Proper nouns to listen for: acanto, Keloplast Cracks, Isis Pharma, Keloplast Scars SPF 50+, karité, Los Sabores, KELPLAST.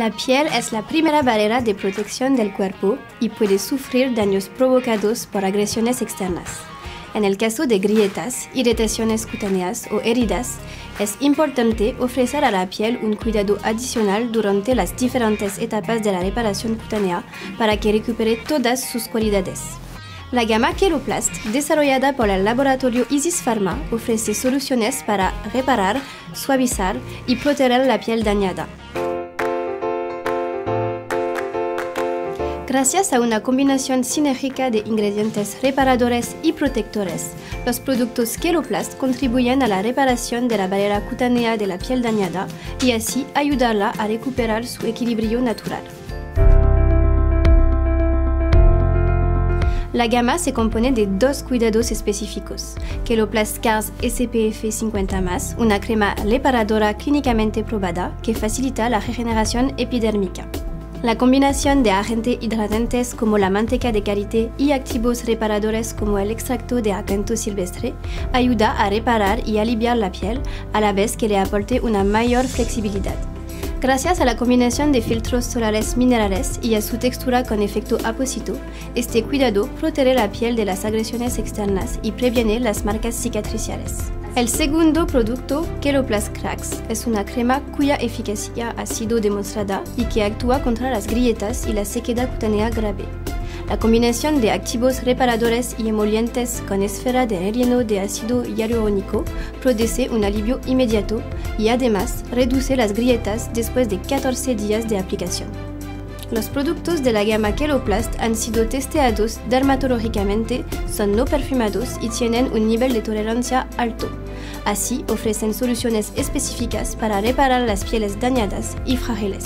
La piel es la primera barrera de protección del cuerpo y puede sufrir daños provocados por agresiones externas. En el caso de grietas, irritaciones cutáneas o heridas, es importante ofrecer a la piel un cuidado adicional durante las diferentes etapas de la reparación cutánea para que recupere todas sus cualidades. La gama Keloplast, desarrollada por el laboratorio Isis Pharma, ofrece soluciones para reparar, suavizar y proteger la piel dañada. Gracias a una combinación sinérgica de ingredientes reparadores y protectores, los productos Keloplast contribuyen a la reparación de la barrera cutánea de la piel dañada y así ayudarla a recuperar su equilibrio natural. La gama se compone de dos cuidados específicos: Keloplast Scars SPF 50+, una crema reparadora clínicamente probada que facilita la regeneración epidérmica. La combinación de agentes hidratantes como la manteca de karité y activos reparadores como el extracto de acanto silvestre ayuda a reparar y aliviar la piel, a la vez que le aporte una mayor flexibilidad. Gracias a la combinación de filtros solares minerales y a su textura con efecto apósito, este cuidado protege la piel de las agresiones externas y previene las marcas cicatriciales. El segundo producto, Keloplast Cracks, es una crema cuya eficacia ha sido demostrada y que actúa contra las grietas y la sequedad cutánea grave. La combinación de activos reparadores y emolientes con esfera de relleno de ácido hialurónico produce un alivio inmediato y además reduce las grietas después de 14 días de aplicación. Los productos de la gama Keloplast han sido testeados dermatológicamente, son no perfumados y tienen un nivel de tolerancia alto. Así ofrecen soluciones específicas para reparar las pieles dañadas y frágiles.